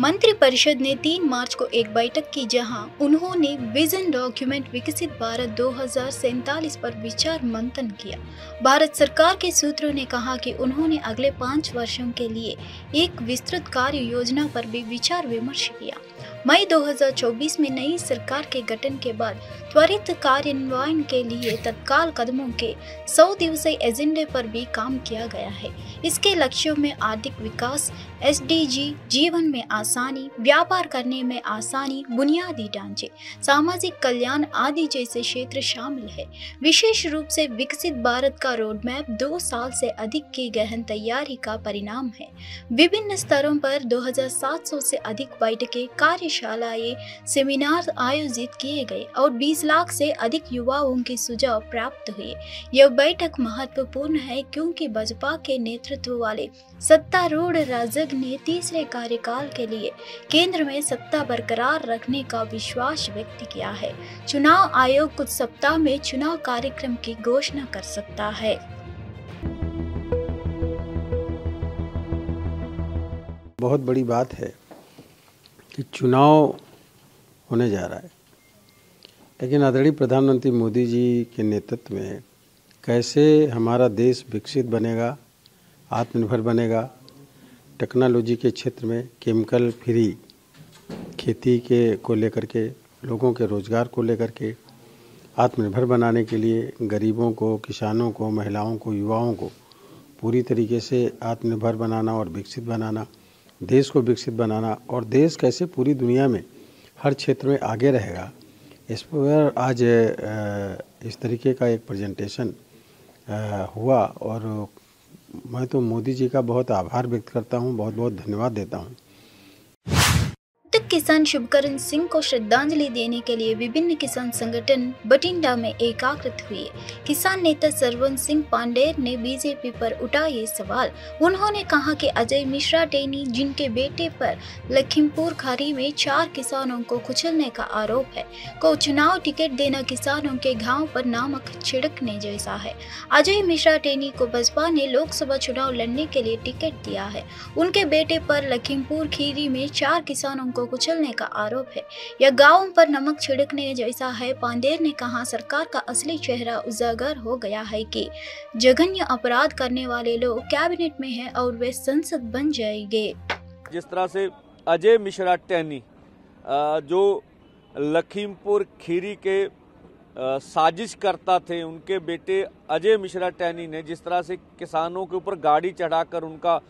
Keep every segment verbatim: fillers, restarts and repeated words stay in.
मंत्रिपरिषद ने तीन मार्च को एक बैठक की जहां उन्होंने विजन डॉक्यूमेंट विकसित भारत दो हज़ार सैंतालीस पर विचार मंथन किया। भारत सरकार के सूत्रों ने कहा कि उन्होंने अगले पाँच वर्षों के लिए एक विस्तृत कार्य योजना पर भी विचार विमर्श किया। मई दो हज़ार चौबीस में नई सरकार के गठन के बाद त्वरित कार्यान्वयन के लिए तत्काल कदमों के सौ दिवसीय एजेंडे पर भी काम किया गया है। इसके लक्ष्यों में आर्थिक विकास, एसडीजी, जीवन में आसानी, व्यापार करने में आसानी, बुनियादी ढांचे, सामाजिक कल्याण आदि जैसे क्षेत्र शामिल है। विशेष रूप से विकसित भारत का रोड मैप दो साल से अधिक की गहन तैयारी का परिणाम है। विभिन्न स्तरों पर दो हजार सात सौ से अधिक बैठकें, कार्यशालाएं, सेमिनार आयोजित किए गए और बीस लाख से अधिक युवाओं के सुझाव प्राप्त हुए। यह बैठक महत्वपूर्ण है क्योंकि बसपा के नेतृत्व वाले सत्तारूढ़ राजग ने तीसरे कार्यकाल के लिए केंद्र में सत्ता बरकरार रखने का विश्वास व्यक्त किया है। चुनाव आयोग कुछ सप्ताह में चुनाव कार्यक्रम की घोषणा कर सकता है। बहुत बड़ी बात है कि चुनाव होने जा रहा है, लेकिन आदरणीय प्रधानमंत्री मोदी जी के नेतृत्व में कैसे हमारा देश विकसित बनेगा, आत्मनिर्भर बनेगा, टेक्नोलॉजी के क्षेत्र में केमिकल फ्री खेती के को लेकर के, लोगों के रोजगार को लेकर के आत्मनिर्भर बनाने के लिए गरीबों को, किसानों को, महिलाओं को, युवाओं को पूरी तरीके से आत्मनिर्भर बनाना और विकसित बनाना, देश को विकसित बनाना और देश कैसे पूरी दुनिया में हर क्षेत्र में आगे रहेगा, इस पर आज इस तरीके का एक प्रेजेंटेशन हुआ। और मैं तो मोदी जी का बहुत आभार व्यक्त करता हूं, बहुत बहुत धन्यवाद देता हूं। किसान शुभकरण सिंह को श्रद्धांजलि देने के लिए विभिन्न किसान संगठन बठिंडा में एकाग्रत हुए। किसान नेता सरवन सिंह पांडे ने बीजेपी पर उठाए सवाल। उन्होंने कहा कि अजय मिश्रा टेनी, जिनके बेटे पर लखीमपुर खीरी में चार किसानों को कुचलने का आरोप है, को चुनाव टिकट देना किसानों के घाव पर नमक छिड़कने जैसा है। अजय मिश्रा टेनी को बसपा ने लोकसभा चुनाव लड़ने के लिए टिकट दिया है। उनके बेटे पर लखीमपुर खीरी में चार किसानों को कुचलने का आरोप है। यह गांवों पर नमक छिड़कने जैसा है। पांडेर ने कहा, सरकार का असली चेहरा उजागर हो गया है कि जघन्य अपराध करने वाले लोग कैबिनेट में हैं और वे संसद बन जाएंगे। जिस तरह से अजय मिश्रा टेनी, जो लखीमपुर खीरी के साजिशकर्ता थे, उनके बेटे अजय मिश्रा टेनी ने जिस तरह से किसानों के ऊपर गाड़ी चढ़ाकर उनका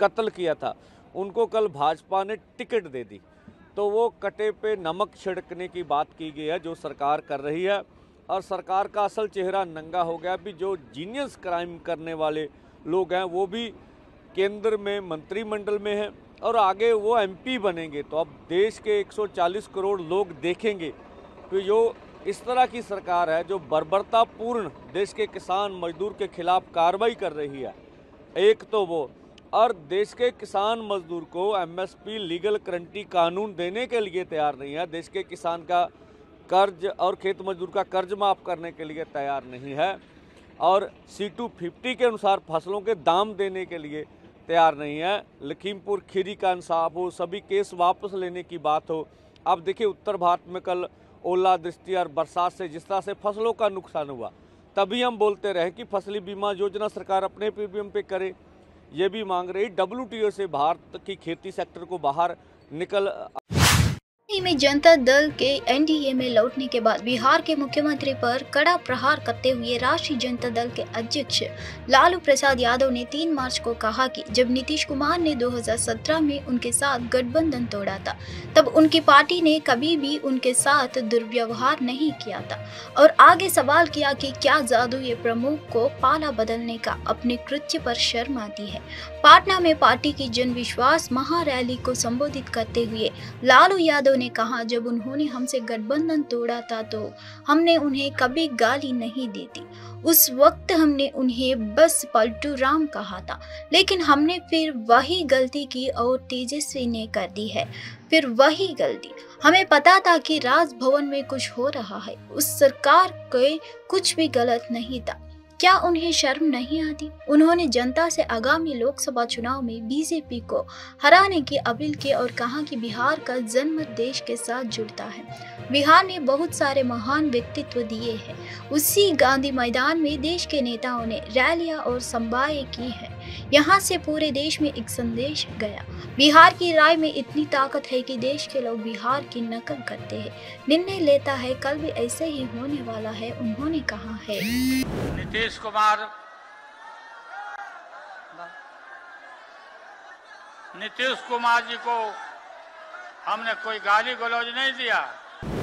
कत्ल किया था, उनको कल भाजपा ने टिकट दे दी। तो वो कटे पे नमक छिड़कने की बात की गई है जो सरकार कर रही है, और सरकार का असल चेहरा नंगा हो गया। भी जो जीनियस क्राइम करने वाले लोग हैं वो भी केंद्र में मंत्रिमंडल में हैं और आगे वो एमपी बनेंगे। तो अब देश के एक सौ चालीस करोड़ लोग देखेंगे कि जो इस तरह की सरकार है जो बर्बरतापूर्ण देश के किसान मजदूर के खिलाफ कार्रवाई कर रही है, एक तो वो, और देश के किसान मजदूर को एमएसपी लीगल गारंटी कानून देने के लिए तैयार नहीं है, देश के किसान का कर्ज और खेत मजदूर का कर्ज माफ़ करने के लिए तैयार नहीं है, और सी टू फिफ्टी के अनुसार फसलों के दाम देने के लिए तैयार नहीं है। लखीमपुर खीरी का इंसाफ हो, सभी केस वापस लेने की बात हो। आप देखिए उत्तर भारत में कल ओलावृष्टि और बरसात से जिस तरह से फसलों का नुकसान हुआ, तभी हम बोलते रहे कि फसली बीमा योजना सरकार अपने प्रीमियम पे करे। ये भी मांग रही डब्ल्यू टी ओ से भारत की खेती सेक्टर को बाहर निकल। में जनता दल के एन डी ए में लौटने के बाद बिहार के मुख्यमंत्री पर कड़ा प्रहार करते हुए राष्ट्रीय जनता दल के अध्यक्ष लालू प्रसाद यादव ने तीन मार्च को कहा कि जब नीतीश कुमार ने दो हज़ार सत्रह में उनके साथ गठबंधन तोड़ा था, तब उनकी पार्टी ने कभी भी उनके साथ दुर्व्यवहार नहीं किया था। और आगे सवाल किया कि क्या जादू ये प्रमुख को पाला बदलने का अपने कृत्य पर शर्म आती है। पाटना में पार्टी की जन विश्वास महारैली को संबोधित करते हुए लालू यादव ने कहा, जब उन्होंने हमसे गठबंधन तोड़ा था तो हमने उन्हें कभी गाली नहीं दी थी। उस वक्त हमने उन्हें बस पलटू राम कहा था, लेकिन हमने फिर वही गलती की और तेजस्वी ने कर दी है फिर वही गलती। हमें पता था कि राजभवन में कुछ हो रहा है, उस सरकार के कुछ भी गलत नहीं था। क्या उन्हें शर्म नहीं आती? उन्होंने जनता से आगामी लोकसभा चुनाव में बीजेपी को हराने की अपील की और कहा कि बिहार का जन्म देश के साथ जुड़ता है। बिहार ने बहुत सारे महान व्यक्तित्व दिए हैं। उसी गांधी मैदान में देश के नेताओं ने रैलियां और सभाएं की है। यहाँ से पूरे देश में एक संदेश गया। बिहार की राय में इतनी ताकत है कि देश के लोग बिहार की नकल करते हैं, निर्णय लेता है। कल भी ऐसे ही होने वाला है, उन्होंने कहा है। नीतीश कुमार नीतीश कुमार जी को हमने कोई गाली गलौज नहीं दिया,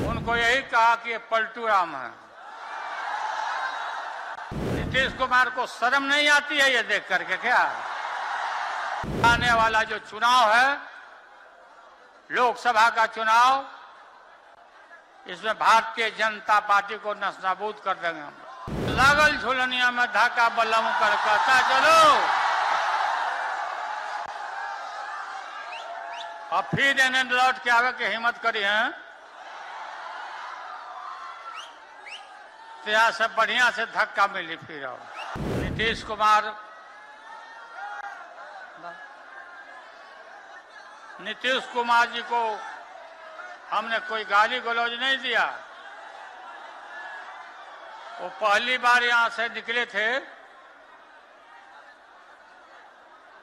उनको यही कहा कि ये पलटू राम है। नीतीश कुमार को शर्म नहीं आती है ये देख करके क्या? आने वाला जो चुनाव है, लोकसभा का चुनाव, इसमें भारतीय जनता पार्टी को नष्टाबूद कर देंगे हम। लागल झुलनिया में धाका बल्लम कर कहता चलो, अब फिर इन्हें लौट के आवे की हिम्मत करी है। यहाँ से बढ़िया से धक्का मिली फिर। नीतीश कुमार नीतीश कुमार जी को हमने कोई गाली गलौज नहीं दिया, वो पहली बार यहाँ से निकले थे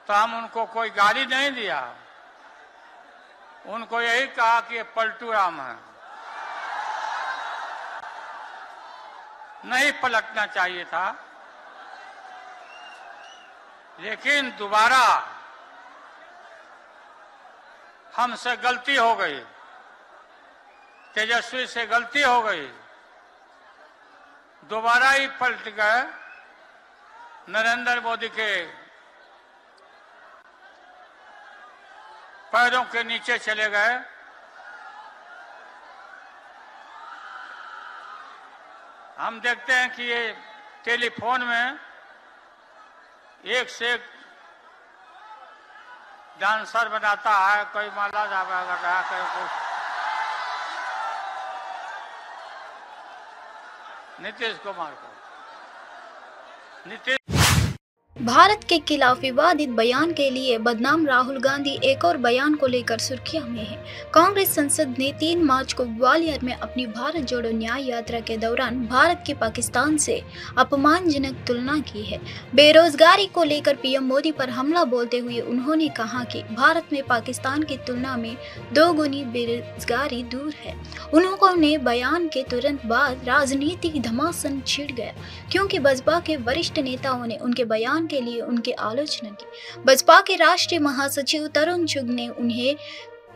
तो हम उनको कोई गाली नहीं दिया, उनको यही कहा कि ये पलटू राम है। नहीं पलटना चाहिए था, लेकिन दोबारा हमसे गलती हो गई, तेजस्वी से गलती हो गई, दोबारा ही पलट गए नरेंद्र मोदी के पैरों के नीचे चले गए। हम देखते हैं कि ये टेलीफोन में एक से एक डांसर बनाता है, कोई माला जावा कर रहा है, कोई नीतीश कुमार को नीतीश भारत के खिलाफ विवादित बयान के लिए बदनाम राहुल गांधी एक और बयान को लेकर सुर्खियों में है। कांग्रेस संसद ने तीन मार्च को ग्वालियर में अपनी भारत जोड़ो न्याय यात्रा के दौरान भारत की पाकिस्तान से अपमानजनक तुलना की है। बेरोजगारी को लेकर पीएम मोदी पर हमला बोलते हुए उन्होंने कहा कि भारत में पाकिस्तान की तुलना में दोगुनी बेरोजगारी दूर है। उन्होंने बयान के तुरंत बाद राजनीतिक घमासान छिड़ गया, क्योंकि बसपा के वरिष्ठ नेताओं ने उनके बयान के लिए उनकी आलोचना की। बसपा के राष्ट्रीय महासचिव तरुण चुग ने उन्हें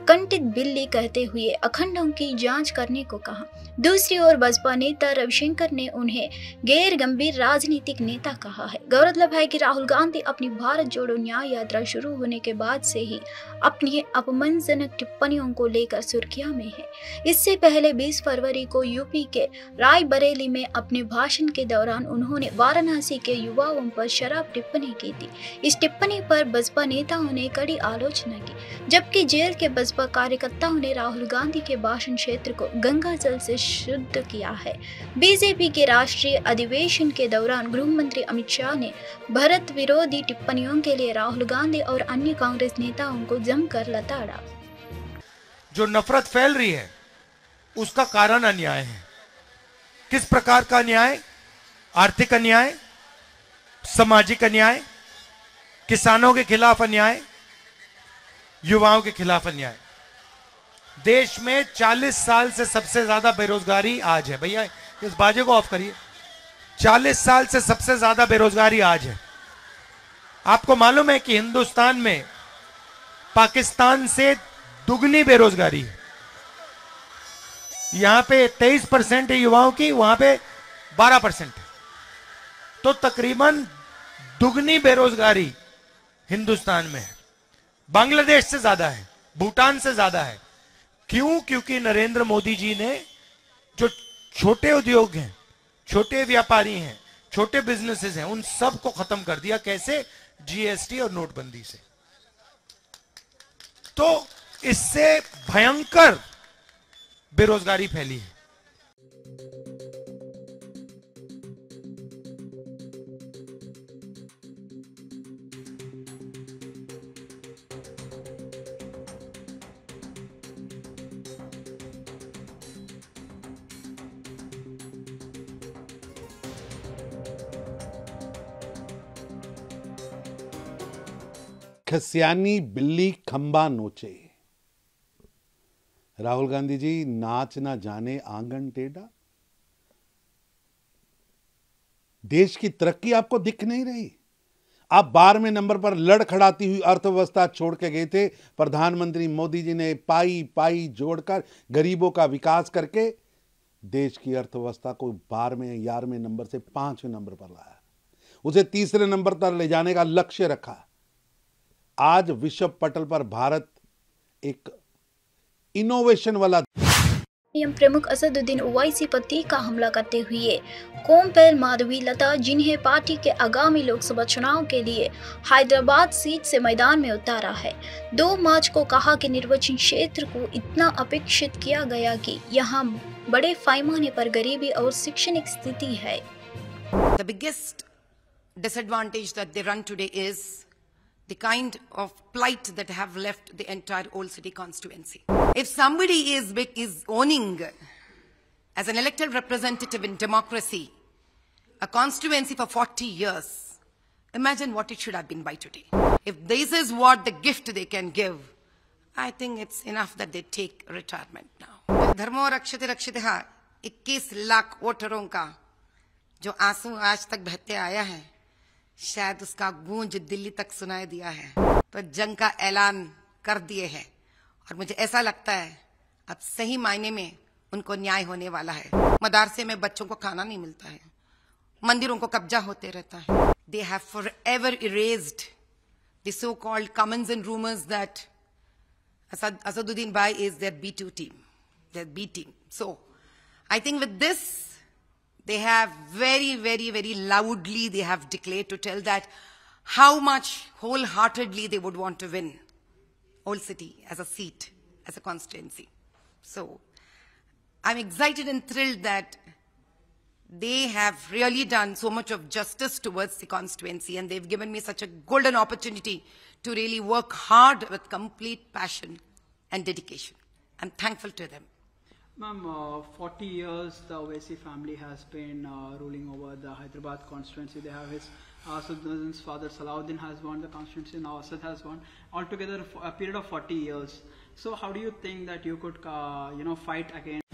कंटित बिल्ली कहते हुए अखंडों की जांच करने को कहा। दूसरी ओर बसपा नेता रविशंकर ने उन्हें गैर गंभीर राजनीतिक नेता कहा है। गौरतलब है कि राहुल गांधी अपनी भारत जोड़ो न्याय यात्रा शुरू होने के बाद से ही अपनी अपमानजनक टिप्पणियों को लेकर सुर्खियां में है। इससे पहले बीस फरवरी को यूपी के रायबरेली में अपने भाषण के दौरान उन्होंने वाराणसी के युवाओं पर शराब टिप्पणी की थी। इस टिप्पणी पर बसपा नेताओं ने कड़ी आलोचना की, जबकि जेल के बसपा कार्यकर्ताओं ने राहुल गांधी के भाषण क्षेत्र को गंगा जल से शुद्ध किया है। बीजेपी के राष्ट्रीय अधिवेशन के दौरान गृह मंत्री अमित शाह ने भारत विरोधी टिप्पणियों के लिए राहुल गांधी और अन्य कांग्रेस नेताओं को जमकर लताड़ा। जो नफरत फैल रही है उसका कारण अन्याय है। किस प्रकार का अन्याय? आर्थिक अन्याय, सामाजिक अन्याय, किसानों के खिलाफ अन्याय, युवाओं के खिलाफ अन्याय। देश में चालीस साल से सबसे ज्यादा बेरोजगारी आज है। भैया इस बाजे को ऑफ करिए। चालीस साल से सबसे ज्यादा बेरोजगारी आज है। आपको मालूम है कि हिंदुस्तान में पाकिस्तान से दुगनी बेरोजगारी है। यहां पे तेईस परसेंट है युवाओं की, वहां पे बारह परसेंट है। तो तकरीबन दुगनी बेरोजगारी हिंदुस्तान में है। बांग्लादेश से ज्यादा है, भूटान से ज्यादा है। क्यों? क्योंकि नरेंद्र मोदी जी ने जो छोटे उद्योग हैं, छोटे व्यापारी हैं, छोटे बिजनेसेस हैं, उन सब को खत्म कर दिया। कैसे? जीएसटी और नोटबंदी से। तो इससे भयंकर बेरोजगारी फैली है। खसियानी बिल्ली खंबा नोचे। राहुल गांधी जी, नाच ना जाने आंगन टेढ़ा। देश की तरक्की आपको दिख नहीं रही। आप बारहवें नंबर पर लड़ खड़ाती हुई अर्थव्यवस्था छोड़ के गए थे। प्रधानमंत्री मोदी जी ने पाई पाई जोड़कर गरीबों का विकास करके देश की अर्थव्यवस्था को बारहवें ग्यारहवें नंबर से पांचवें नंबर पर लाया, उसे तीसरे नंबर पर ले जाने का लक्ष्य रखा। आज विश्व पटल पर भारत एक इनोवेशन वाला। एम प्रमुख असदुद्दीन ओवैसी पर तीखा हमला करते हुए कॉम्पेल माधवी लता, जिन्हें पार्टी के आगामी लोकसभा चुनाव के लिए हैदराबाद सीट से मैदान में उतारा है, दो मार्च को कहा कि निर्वाचन क्षेत्र को इतना अपेक्षित किया गया कि यहाँ बड़े पैमाने पर गरीबी और शैक्षणिक स्थिति है। The biggest disadvantage that they run today is the kind of plight that have left the entire old city constituency. If somebody is is owning as an elected representative in democracy a constituency for forty years, imagine what it should have been by today. If this is what the gift they can give, I think it's enough that they take retirement now. धर्मो रक्षते रक्षते हा इक्कीस लाख वोटरों का जो आंसू आज तक बहते आया है, शायद उसका गूंज दिल्ली तक सुनाई दिया है। तो जंग का ऐलान कर दिए हैं और मुझे ऐसा लगता है अब सही मायने में उनको न्याय होने वाला है। मदरसे में बच्चों को खाना नहीं मिलता है, मंदिरों को कब्जा होते रहता है। They have forever erased the so called comments and rumours that Asaduddin भाई is their B to team, their B team. So I think with this they have very very very loudly they have declared to tell that how much wholeheartedly they would want to win old city as a seat, as a constituency. So I'm excited and thrilled that they have really done so much of justice towards the constituency and they've given me such a golden opportunity to really work hard with complete passion and dedication. I'm thankful to them. Ma'am, uh, forty years the Owaisi family has been uh, ruling over the Hyderabad constituency. They have his Asaduddin's father Salahuddin has won the constituency, now Asad has won. Altogether a period of forty years. So how do you think that you could uh, you know fight against?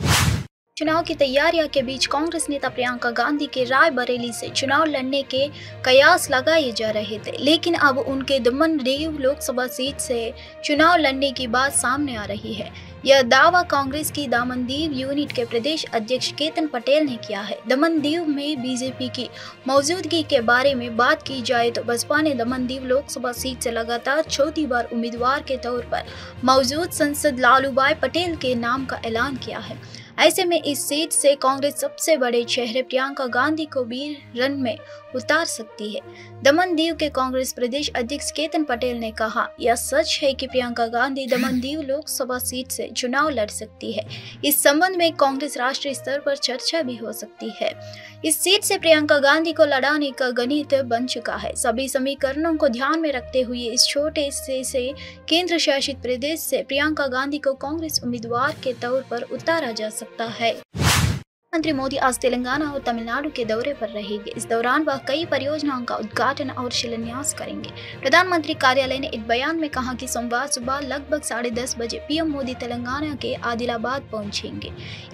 चुनाव की तैयारियों के बीच कांग्रेस नेता प्रियंका गांधी के रायबरेली से चुनाव लड़ने के कयास लगाए जा रहे थे, लेकिन अब उनके दमनदेव लोकसभा सीट से चुनाव लड़ने की बात सामने आ रही है। यह दावा कांग्रेस की दमनदीव यूनिट के प्रदेश अध्यक्ष केतन पटेल ने किया है। दमनदीव में बीजेपी की मौजूदगी के बारे में बात की जाए तो बसपा ने दमनदीव लोकसभा सीट से लगातार चौथी बार उम्मीदवार के तौर पर मौजूद सांसद लालूबाई पटेल के नाम का ऐलान किया है। ऐसे में इस सीट से कांग्रेस सबसे बड़े चेहरे प्रियंका गांधी को भी रन में उतार सकती है। दमनदीव के कांग्रेस प्रदेश अध्यक्ष केतन पटेल ने कहा, यह सच है कि प्रियंका गांधी दमनदीव लोकसभा सीट से चुनाव लड़ सकती है। इस संबंध में कांग्रेस राष्ट्रीय स्तर पर चर्चा भी हो सकती है। इस सीट से प्रियंका गांधी को लड़ाने का गणित बन चुका है। सभी समीकरणों को ध्यान में रखते हुए इस छोटे से, से केंद्र शासित प्रदेश से प्रियंका गांधी को कांग्रेस उम्मीदवार के तौर पर उतारा जा सकता है। प्रधानमंत्री मोदी आज तेलंगाना और तमिलनाडु के दौरे पर रहेंगे। इस दौरान वह कई परियोजनाओं का उद्घाटन और शिलान्यास करेंगे। प्रधानमंत्री कार्यालय ने एक बयान में कहा कि सोमवार सुबह लगभग साढ़े दस बजे पीएम मोदी तेलंगाना के आदिलाबाद पहुंचेंगे।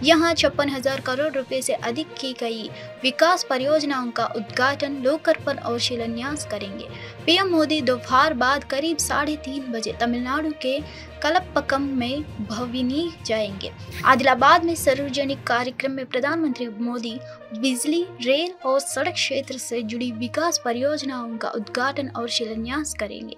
यहां छप्पन हजार करोड़ रुपए से अधिक की गई विकास परियोजनाओं का उद्घाटन, लोकार्पण और शिलान्यास करेंगे। पीएम मोदी दोपहर बाद करीब साढ़े तीन बजे तमिलनाडु के कलपक्कम में भविनी जाएंगे। आदिलाबाद में सार्वजनिक कार्यक्रम में प्रधानमंत्री मोदी बिजली, रेल और सड़क क्षेत्र से जुड़ी विकास परियोजनाओं का उद्घाटन और शिलान्यास करेंगे।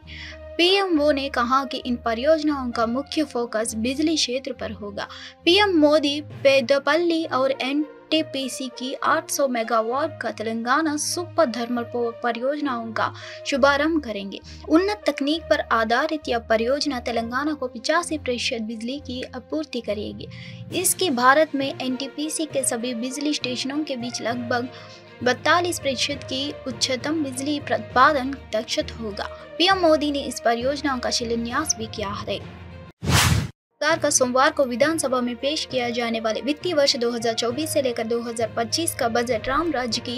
पीएम मोदी ने कहा कि इन परियोजनाओं का मुख्य फोकस बिजली क्षेत्र पर होगा। पीएम मोदी पेदपल्ली और एन एनटीपीसी की आठ सौ मेगावाट का तेलंगाना सुपर थर्मल परियोजनाओं का शुभारंभ करेंगे। उन्नत तकनीक पर आधारित यह परियोजना तेलंगाना को पचासी प्रतिशत बिजली की आपूर्ति करेगी। इसकी भारत में एनटीपीसी के सभी बिजली स्टेशनों के बीच लगभग बयालीस प्रतिशत की उच्चतम बिजली उत्पादन दक्षता होगा। पीएम मोदी ने इस परियोजना का शिलान्यास भी किया है। सरकार का सोमवार को विधानसभा में पेश किया जाने वाले वित्तीय वर्ष दो हज़ार चौबीस से लेकर दो हज़ार पच्चीस का बजट राम राज्य की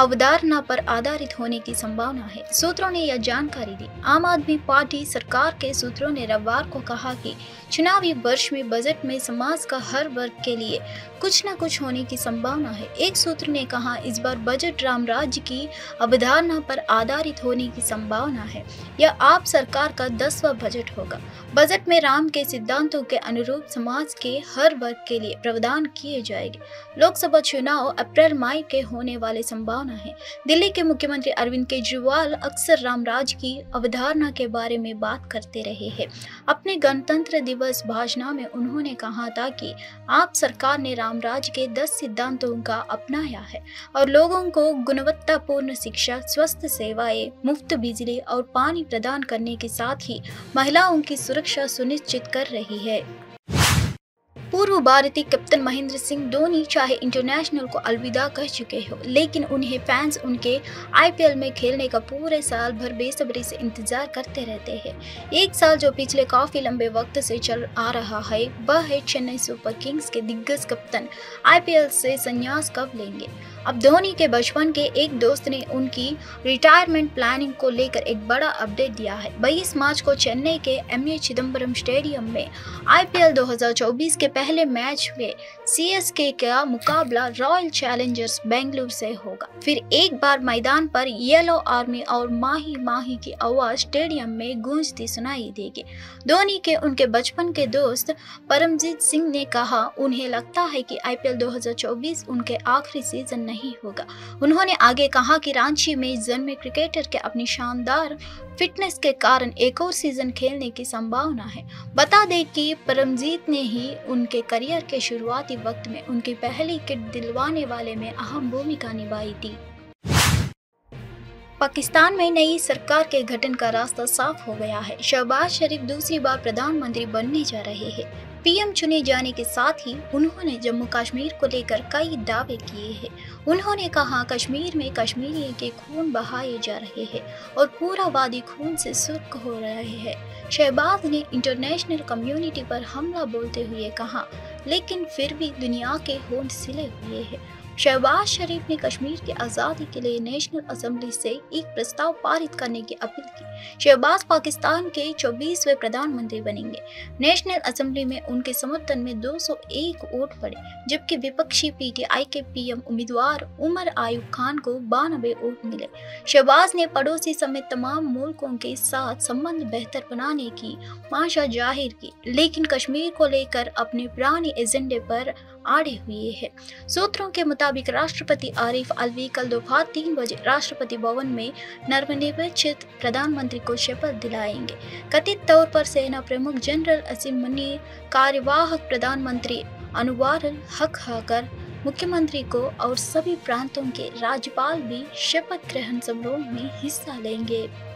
अवधारणा पर आधारित होने की संभावना है, सूत्रों ने यह जानकारी दी। आम आदमी पार्टी सरकार के सूत्रों ने रविवार को कहा कि चुनावी वर्ष में बजट में समाज का हर वर्ग के लिए कुछ न कुछ होने की संभावना है। एक सूत्र ने कहा इस बार बजट राम राज्य की अवधारणा पर आधारित होने की संभावना है। यह आप सरकार का दसवां बजट होगा। बजट में राम के सिद्धांतों के अनुरूप समाज के हर वर्ग के लिए प्रावधान किए जाएंगे। लोकसभा चुनाव अप्रैल मई के होने वाले संभावना है। दिल्ली के मुख्यमंत्री अरविंद केजरीवाल अक्सर रामराज की अवधारणा के बारे में बात करते रहे हैं। अपने गणतंत्र दिवस भाषण में उन्होंने कहा था कि आप सरकार ने रामराज के दस सिद्धांतों का अपनाया है और लोगों को गुणवत्तापूर्ण शिक्षा, स्वस्थ सेवाएं, मुफ्त बिजली और पानी प्रदान करने के साथ ही महिलाओं की सुरक्षा सुनिश्चित कर रही है। पूर्व भारतीय कैप्टन महेंद्र सिंह धोनी चाहे इंटरनेशनल को अलविदा कह चुके हो, लेकिन उन्हें फैंस उनके आईपीएल में खेलने का पूरे साल भर बेसब्री से इंतजार करते रहते हैं। एक साल जो पिछले काफी लंबे वक्त से चल आ रहा है वह है चेन्नई सुपर किंग्स के दिग्गज कप्तान आईपीएल से संन्यास कब लेंगे। अब धोनी के बचपन के एक दोस्त ने उनकी रिटायरमेंट प्लानिंग को लेकर एक बड़ा अपडेट दिया है। बाईस मार्च को चेन्नई के एम ए चिदम्बरम स्टेडियम में आईपीएल दो हजार चौबीस के पहले मैच में सीएसके का मुकाबला रॉयल चैलेंजर्स बेंगलुरु से होगा। फिर एक बार मैदान पर येलो आर्मी और माही माही की आवाज स्टेडियम में गूंजती सुनाई देगी। धोनी के उनके बचपन के दोस्त परमजीत सिंह ने कहा उन्हें लगता है कि आईपीएल दो हजार चौबीस उनके आखिरी सीजन नहीं होगा। उन्होंने आगे कहा कि रांची में जन्मे क्रिकेटर के अपनी शानदार फिटनेस के कारण एक और सीजन खेलने की संभावना है। बता दें कि परमजीत ने ही उनके करियर के शुरुआती वक्त में उनकी पहली किट दिलवाने वाले में अहम भूमिका निभाई थी। पाकिस्तान में नई सरकार के गठन का रास्ता साफ हो गया है। शहबाज शरीफ दूसरी बार प्रधानमंत्री बनने जा रहे हैं। पीएम चुने जाने के साथ ही उन्होंने जम्मू कश्मीर को लेकर कई दावे किए हैं। उन्होंने कहा कश्मीर में कश्मीरियों के खून बहाए जा रहे हैं और पूरा वादी खून से सुर्ख हो रहे हैं। शहबाज ने इंटरनेशनल कम्युनिटी पर हमला बोलते हुए कहा लेकिन फिर भी दुनिया के होंठ सिले हुए हैं। शहबाज शरीफ ने कश्मीर की आज़ादी के लिए नेशनल असेंबली से एक प्रस्ताव पारित करने की अपील की। शहबाज पाकिस्तान के चौबीसवें प्रधानमंत्री बनेंगे। नेशनल असेंबली में उनके समर्थन में दो सौ एक वोट पड़े, जबकि विपक्षी पीटीआई के पीएम उम्मीदवार उमर आयुब खान को बानवे वोट मिले। शहबाज ने पड़ोसी समेत तमाम मुल्कों के साथ संबंध बेहतर बनाने की आशा जाहिर की, लेकिन कश्मीर को लेकर अपने पुराने एजेंडे पर आड़े हुए है। सूत्रों के मुताबिक राष्ट्रपति आरिफ अलवी कल दोपहर तीन बजे राष्ट्रपति भवन में नवनिर्वाचित प्रधानमंत्री को शपथ दिलाएंगे। कथित तौर पर सेना प्रमुख जनरल असीम मनी कार्यवाहक प्रधानमंत्री अनवार हक हाकर, मुख्यमंत्री को और सभी प्रांतों के राज्यपाल भी शपथ ग्रहण समारोह में हिस्सा लेंगे।